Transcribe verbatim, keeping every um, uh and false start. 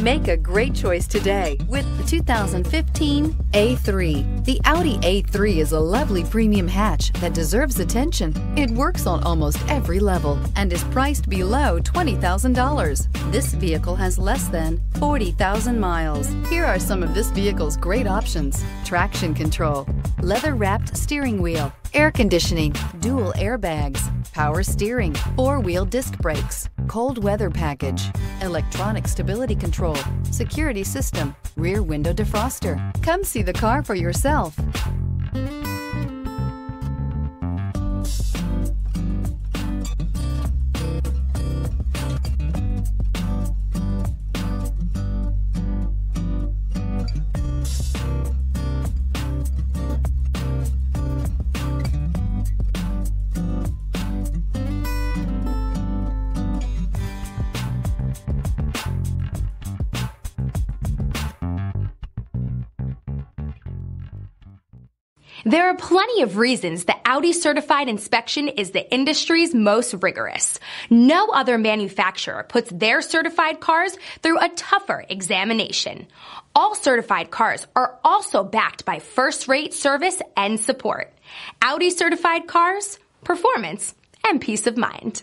Make a great choice today with the two thousand fifteen A three. The Audi A three is a lovely premium hatch that deserves attention. It works on almost every level and is priced below twenty thousand dollars. This vehicle has less than forty thousand miles. Here are some of this vehicle's great options: traction control, leather-wrapped steering wheel, air conditioning, dual airbags, power steering, four-wheel disc brakes, cold weather package, electronic stability control, security system, rear window defroster. Come see the car for yourself. There are plenty of reasons the Audi certified inspection is the industry's most rigorous. No other manufacturer puts their certified cars through a tougher examination. All certified cars are also backed by first-rate service and support. Audi certified cars, performance, and peace of mind.